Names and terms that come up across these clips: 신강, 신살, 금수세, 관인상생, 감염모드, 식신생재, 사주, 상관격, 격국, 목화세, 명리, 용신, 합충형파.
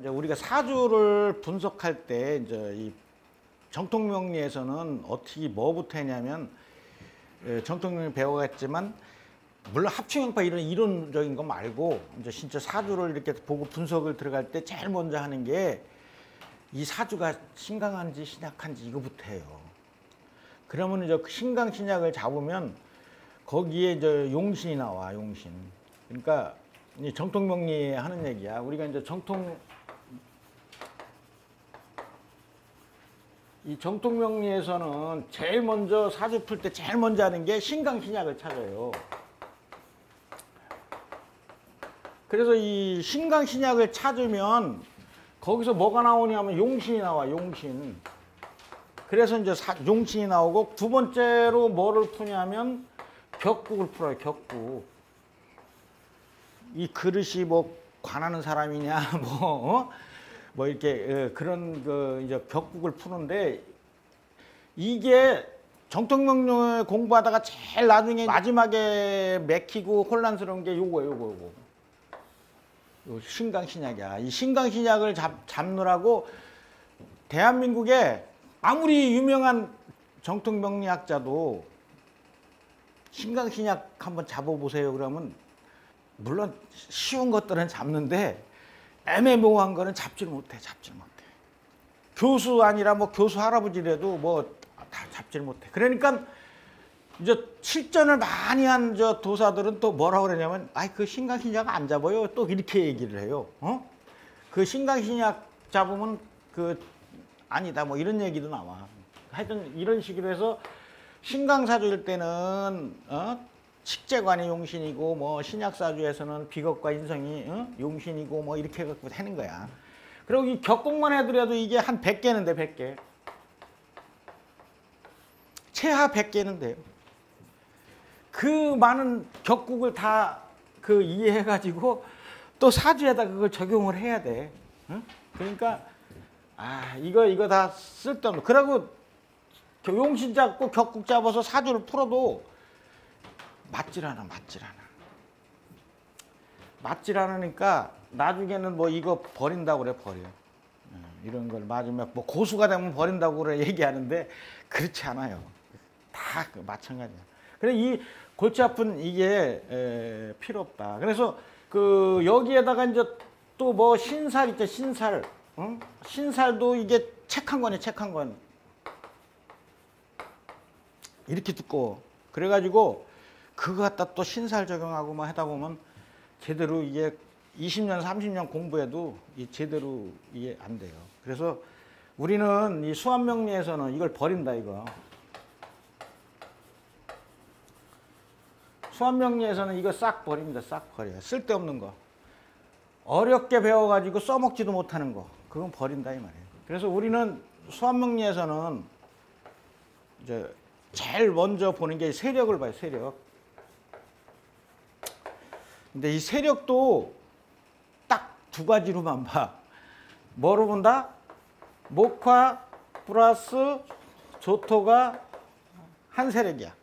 이제 우리가 사주를 분석할 때 이제 이 정통 명리에서는 어떻게 뭐부터 했냐면 정통 명리 배워갔지만 물론 합충형파 이런 이론적인 거 말고 이제 진짜 사주를 이렇게 보고 분석을 들어갈 때 제일 먼저 하는 게 이 사주가 신강한지 신약한지 이거부터 해요. 그러면 이제 신강 신약을 잡으면 거기에 이제 용신이 나와, 용신. 그러니까 이 정통 명리 하는 얘기야. 우리가 이제 정통 명리에서는 제일 먼저 사주 풀 때 제일 먼저 하는 게 신강 신약을 찾아요. 그래서 이 신강 신약을 찾으면 거기서 뭐가 나오냐면 용신이 나와, 용신. 그래서 이제 용신이 나오고, 두 번째로 뭐를 푸냐면 격국을 풀어요, 격국. 이 그릇이 뭐 관하는 사람이냐, 뭐 이렇게 그런 그 이제 격국을 푸는데, 이게 정통 명리 공부하다가 제일 나중에 마지막에 맥히고 혼란스러운 게 요거. 신강신약이야. 이 신강신약을 잡느라고 대한민국에 아무리 유명한 정통명리학자도 신강신약 한번 잡아보세요 그러면, 물론 쉬운 것들은 잡는데 애매모호한 거는 잡질 못해. 교수 아니라 뭐 교수 할아버지라도 뭐 다 잡질 못해. 그러니까 이제 실전을 많이 한 저 도사들은 또 뭐라고 그러냐면, 아이, 그 신강신약 안 잡아요. 또 이렇게 얘기를 해요. 그 신강신약 잡으면 아니다. 뭐 이런 얘기도 나와. 하여튼 이런 식으로 해서 신강사주일 때는, 식재관이 용신이고, 뭐 신약사주에서는 비겁과 인성이 용신이고, 뭐 이렇게 해갖고 하는 거야. 그리고 이 격국만 해더라도 이게 한 100개는 돼, 100개. 최하 100개는 돼요. 그 많은 격국을 다 그 이해해가지고 또 사주에다 그걸 적용을 해야 돼. 응? 그러니까, 이거 다 쓸데없는. 그리고 용신 잡고 격국 잡아서 사주를 풀어도 맞질 않으니까 나중에는 뭐 이거 버린다고 그래, 버려. 이런 걸 맞으면 뭐 고수가 되면 버린다고 그래 얘기하는데 그렇지 않아요. 다 마찬가지야. 그래, 이 골치 아픈 이게 필요 없다. 그래서 그 여기에다가 이제 또 뭐 신살 있죠, 신살. 응? 신살도 이게 책 한 권이에요, 책 한 권. 이렇게 두꺼워. 그래가지고 그거 갖다 또 신살 적용하고 막 하다 보면 제대로 이게 20년, 30년 공부해도 제대로 이게 안 돼요. 그래서 우리는 이 수합명리에서는 이걸 버린다, 이거. 수합명리에서는 이거 싹 버립니다. 싹 버려요. 쓸데없는 거. 어렵게 배워가지고 써먹지도 못하는 거. 그건 버린다, 이 말이에요. 그래서 우리는 수합명리에서는 이제 제일 먼저 보는 게 세력을 봐요, 세력. 근데 이 세력도 딱 두 가지로만 봐. 뭐로 본다? 목화 플러스 조토가 한 세력이야.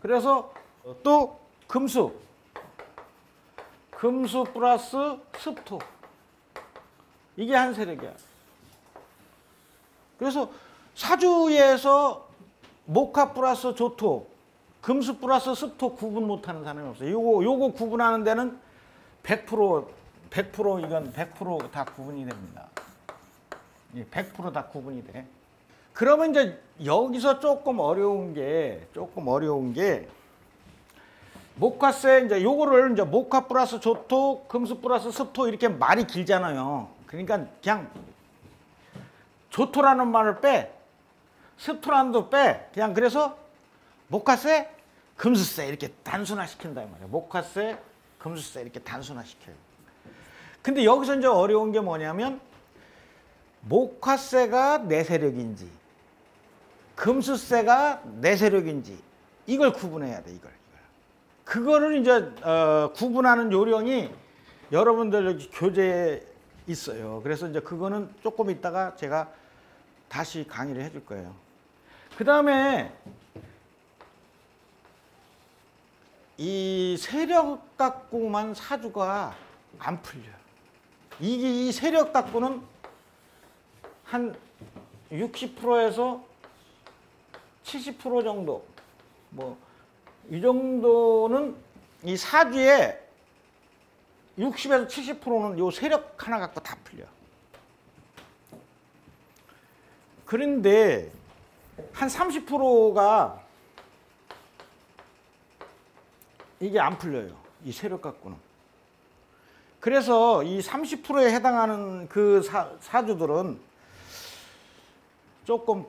그래서 또 금수 플러스 습토, 이게 한 세력이야. 그래서 사주에서 목화 플러스 조토, 금수 플러스 습토 구분 못하는 사람이 없어요. 요거 구분하는 데는 100% 이건 100% 다 구분이 됩니다. 100% 다 구분이 돼. 그러면 이제 여기서 조금 어려운 게 목화세, 이제 요거를 이제 목화 플러스 조토, 금수 플러스 습토 이렇게 말이 길잖아요. 그러니까 그냥 조토라는 말을 빼, 습토라는도 빼. 그냥 그래서 목화세, 금수세 이렇게 단순화시킨다 이 말이에요. 목화세, 금수세 이렇게 단순화시켜요. 근데 여기서 이제 어려운 게 뭐냐면, 목화세가 내 세력인지 금수세가 내 세력인지 이걸 구분해야 돼. 이걸. 그거를 이제 구분하는 요령이 여러분들 여기 교재에 있어요. 그래서 이제 그거는 조금 있다가 제가 다시 강의를 해줄 거예요. 그 다음에 이 세력 갖고만 사주가 안 풀려요. 이 세력 닦고는 한 60%에서 70% 정도, 뭐 이 정도는 이 사주에 60에서 70%는 요 세력 하나 갖고 다 풀려. 그런데 한 30%가 이게 안 풀려요. 이 세력 갖고는. 그래서 이 30%에 해당하는 그 사주들은 조금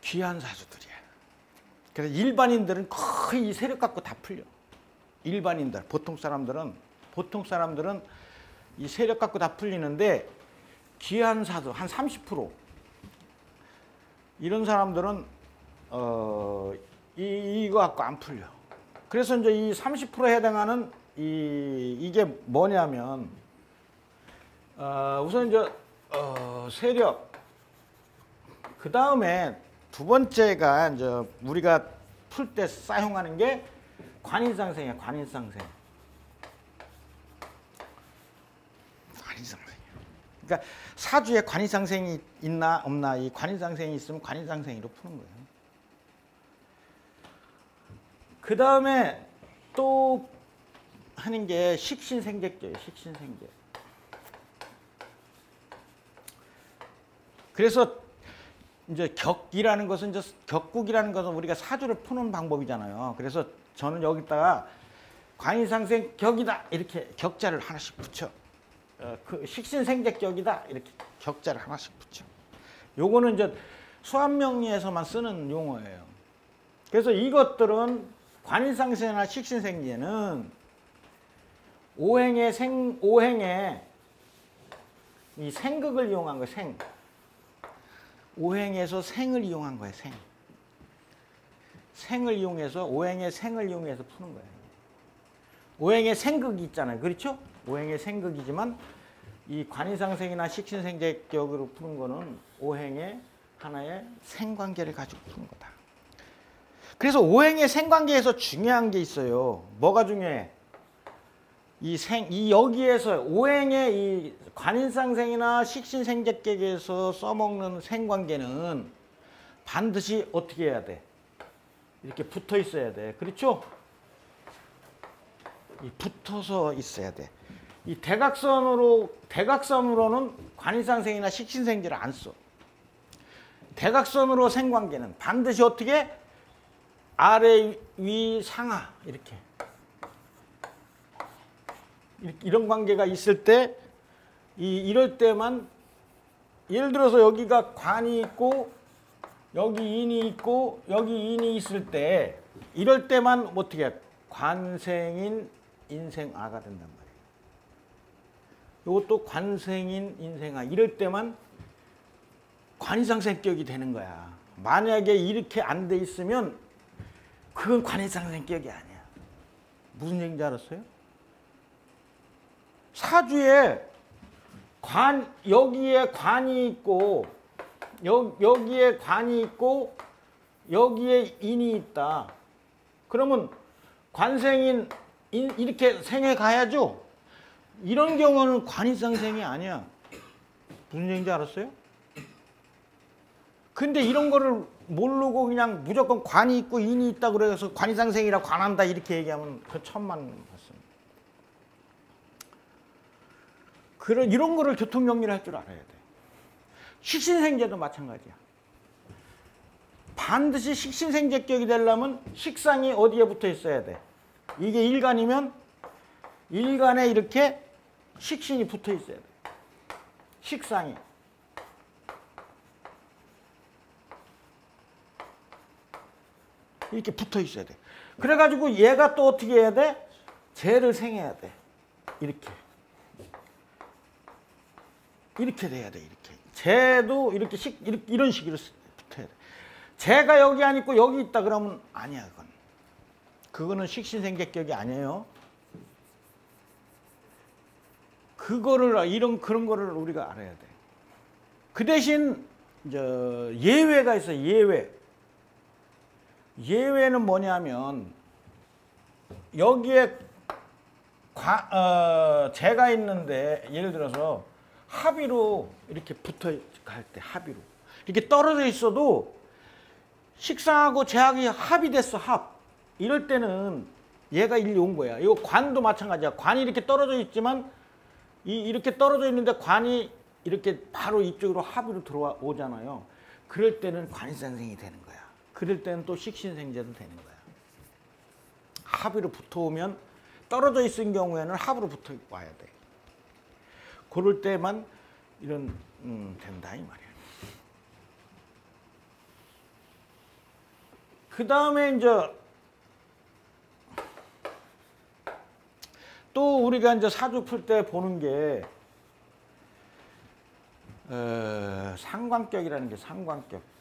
귀한 사주들이야. 그래서 일반인들은 거의 이 세력 갖고 다 풀려. 일반인들, 보통 사람들은 이 세력 갖고 다 풀리는데 귀한 사주 한 30% 이런 사람들은 이거 갖고 안 풀려. 그래서 이제 이 30%에 해당하는 이게 뭐냐면 우선 이제 세력, 그 다음에 두 번째가 이제 우리가 풀 때 사용하는 게 관인상생이야. 관인상생. 그러니까 사주에 관인상생이 있나 없나, 이 관인상생이 있으면 관인상생으로 푸는 거예요. 그 다음에 또 하는 게 식신생재예요. 식신생재. 그래서 이제 격이라는 것은, 이제 격국이라는 것은 우리가 사주를 푸는 방법이잖아요. 그래서 저는 여기다가 관인상생 격이다 이렇게 격자를 하나씩 붙여. 그 식신생재 격이다 이렇게 격자를 하나씩 붙여. 요거는 이제 수학명리에서만 쓰는 용어예요. 그래서 이것들은 관인상생이나 식신생재는 오행의 이 생극을 이용한 거예요. 생. 오행에서 생을 이용한 거예요. 생. 생을 이용해서, 오행의 생을 이용해서 푸는 거예요. 오행의 생극이 있잖아요. 그렇죠? 오행의 생극이지만 이 관인상생이나 식신생재격으로 푸는 거는 오행의 하나의 생관계를 가지고 푸는 거다. 그래서 오행의 생관계에서 중요한 게 있어요. 뭐가 중요해? 여기에서 오행의 이 관인상생이나 식신생재격에서 써먹는 생관계는 반드시 어떻게 해야 돼? 이렇게 붙어 있어야 돼. 그렇죠? 붙어서 있어야 돼. 이 대각선으로는 관인상생이나 식신생재를 안 써. 대각선으로 생관계는 반드시 어떻게? 아래, 위, 상하. 이렇게. 이런 관계가 있을 때, 이럴 때만, 예를 들어서 여기가 관이 있고, 여기 인이 있고, 여기 인이 있을 때, 이럴 때만 어떻게 해? 관생인 인생아가 된단 말이에요. 이것도 관생인 인생아. 이럴 때만 관인상생격이 되는 거야. 만약에 이렇게 안 돼 있으면 그건 관인상생격이 아니야. 무슨 얘기인지 알았어요? 사주에 여기에 관이 있고, 여기에 관이 있고, 여기에 인이 있다. 그러면 관생인 이렇게 생에 가야죠. 이런 경우는 관인상생이 아니야. 무슨 얘기인지 알았어요? 근데 이런 거를 모르고 그냥 무조건 관이 있고 인이 있다 그래서 관인상생이라 관한다 이렇게 얘기하면 그 처음 맞는 봤습니다. 그런 이런 거를 교통정리를 할 줄 알아야 돼. 식신생재도 마찬가지야. 반드시 식신생재격이 되려면 식상이 어디에 붙어 있어야 돼. 이게 일간이면 일간에 이렇게 식신이 붙어 있어야 돼. 식상이. 이렇게 붙어 있어야 돼. 그래가지고 얘가 또 어떻게 해야 돼? 재를 생해야 돼. 이렇게. 이렇게 돼야 돼. 이렇게. 재도 이렇게 이런 식으로 붙어야 돼. 재가 여기 안 있고 여기 있다 그러면 아니야. 그거는 식신생재격이 아니에요. 그런 거를 우리가 알아야 돼. 그 대신 예외가 있어. 예외. 예외는 뭐냐면 여기에 제가 있는데 예를 들어서 합의로 이렇게 붙어 갈 때 합의로 이렇게 떨어져 있어도 식상하고 재학이 합의됐어 합. 이럴 때는 얘가 일리 온 거야. 이거 관도 마찬가지야. 관이 이렇게 떨어져 있지만 이렇게 떨어져 있는데 관이 이렇게 바로 이쪽으로 합의로 들어오잖아요. 그럴 때는 관이생생이 되는 거야. 그럴 때는 또 식신생재도 되는 거야. 합의로 붙어오면 떨어져 있은 경우에는 합으로 붙어 와야 돼. 그럴 때만 이런 된다 이 말이야. 그 다음에 이제 또 우리가 이제 사주 풀 때 보는 게 상관격이라는 게 상관격.